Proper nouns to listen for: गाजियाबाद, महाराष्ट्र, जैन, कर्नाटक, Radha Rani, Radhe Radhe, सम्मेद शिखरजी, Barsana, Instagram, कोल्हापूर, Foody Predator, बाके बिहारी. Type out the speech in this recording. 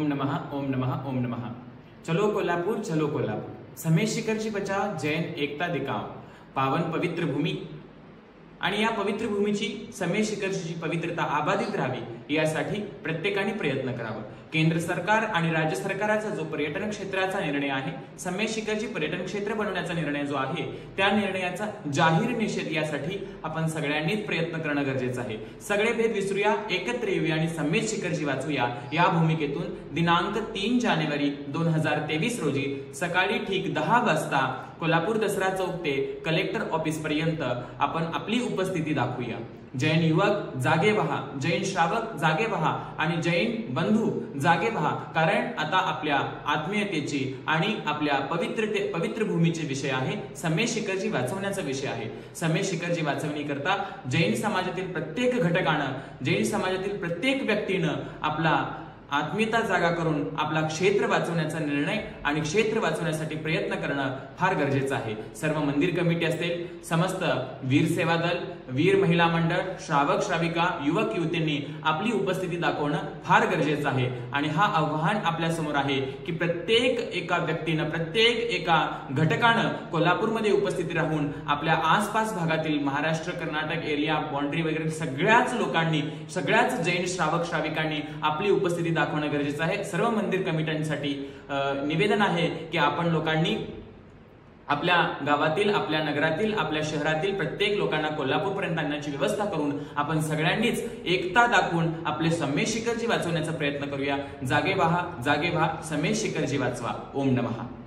ओम नमः ओम नमः ओम नमः। चलो कोल्हापूर सम्मेद शिखरजी बचा जैन एकता दिखाओ। पावन पवित्र भूमि आणि या पवित्र भूमीची सम्मेद शिखरजीची पवित्रता अबाधित राहावी यासाठी प्रत्येकाने प्रयत्न करावा। केंद्र सरकार आणि राज्य सरकारचा जो पर्यटन क्षेत्राचा निर्णय आहे, सम्मेद शिखरजी पर्यटन क्षेत्र बनवण्याचा निर्णय जो आहे, त्या निर्णयाचा जाहीर निषेध यासाठी आपण सगळ्यांनीच प्रयत्न करणं गरजेचं आहे। सगळे भेद विसरूया, एकत्र येऊया आणि सम्मेद शिखरजी वाचूया या भूमिकेतून। दिनांक 3 जानेवारी 2023 रोजी सकाळी ठीक 10 वाजता कोल्हापूर दसरा चौक ते कलेक्टर ऑफिस पर्यंत आपण आपली उपस्थिती दाखवूया। जैन युवक जागे व्हा, जैन श्रावक जागे व्हा आणि जैन बंधू जागे व्हा, कारण आता आपल्या आत्मीयतेची आणि आपल्या पवित्र भूमीचे विषय आहे, सम्मेद शिखरजी वाचवण्याचा विषय आहे। सम्मेद शिखरजी वाचवणी करता जैन समाजातील प्रत्येक घटकानं, जैन समाजातील प्रत्येक व्यक्तीनं आपला आत्मीयता जागा करून आपला क्षेत्र वाचवण्याचा निर्णय आणि क्षेत्र वाचवण्यासाठी प्रयत्न करणं फार गरजेचं आहे। सर्व मंदिर कमिटी असतील, समस्त वीर सेवा दल, वीर महिला मंडळ, श्रावक श्राविका, युवक युवतींनी आपली उपस्थिती दाखवणं फार गरजेचं आहे। आणि हा आव्हान आपल्या समोर आहे की प्रत्येक एका व्यक्तीनं, प्रत्येक एका घटकानं कोल्हापूरमध्ये उपस्थित राहून आपल्या आसपास भागातील महाराष्ट्र कर्नाटक एरिया बाउंड्री वगैरे सगळ्याच लोकांनी, सगळ्याच जैन श्रावक श्राविकांनी आपली उपस्थिती दाखवणं गरजेचं आहे। सर्व मंदिर कमिटींसाठी निवेदन आहे की आपण लोकांनी आपल्या गावातील, आपल्या नगरातील, आपल्या शहरातील प्रत्येक लोकांना कोल्हापूरपर्यंत आणण्याची व्यवस्था करून आपण सगळ्यांनीच एकता दाखवून आपले सम्मेद शिखरजी वाचवण्याचा प्रयत्न करूया। जागे व्हा, जागे व्हा, सम्मेद शिखरजी वाचवा। ओम नमः।